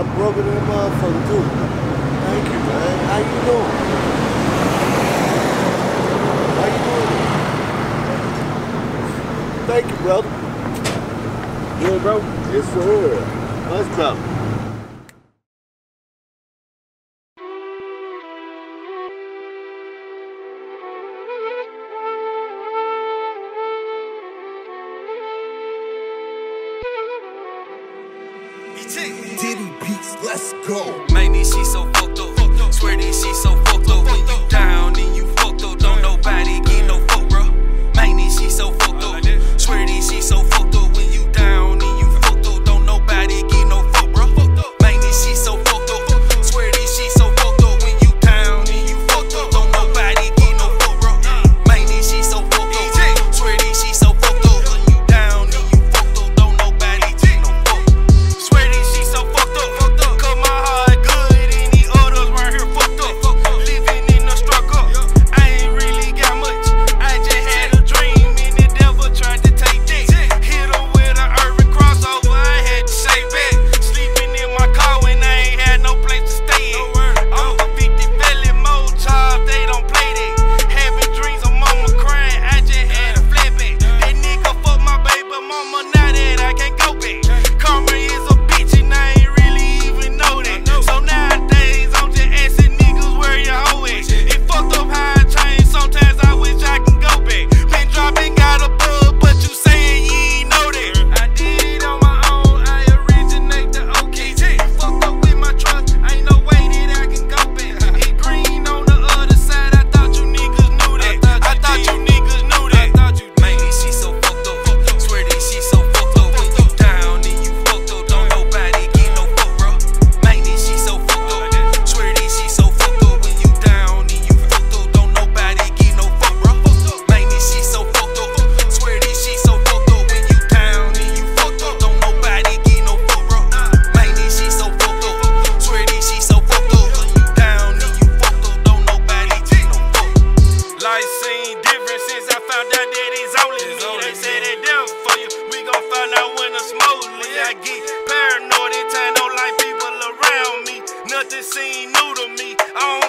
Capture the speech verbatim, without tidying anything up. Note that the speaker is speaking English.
Yeah, I'm broken in the motherfucker too. Thank you, man. How you doing? How you doing? Thank you, brother. Good, bro? Yes, sir. What's up? Diddy beats, let's go. Man, these she's so fucked up. Swear these she's so fucked up. When you down and you fucked up, don't nobody get no fuck, bro. Man, these she's so fucked up. Swear these she's so fucked up. When you down and you fucked up, don't nobody get no fuck, bro. Man, these she's so fucked up. Swear these she's so fucked up. When you down and you fucked up, don't nobody get no fuck, bro. Man, these she's so fucked up. Swear these she's so fucked up. When you down and you fucked up, don't nobody get no fuck. Swear these I get paranoid, it ain't no life people around me. Nothing seem new to me. I don't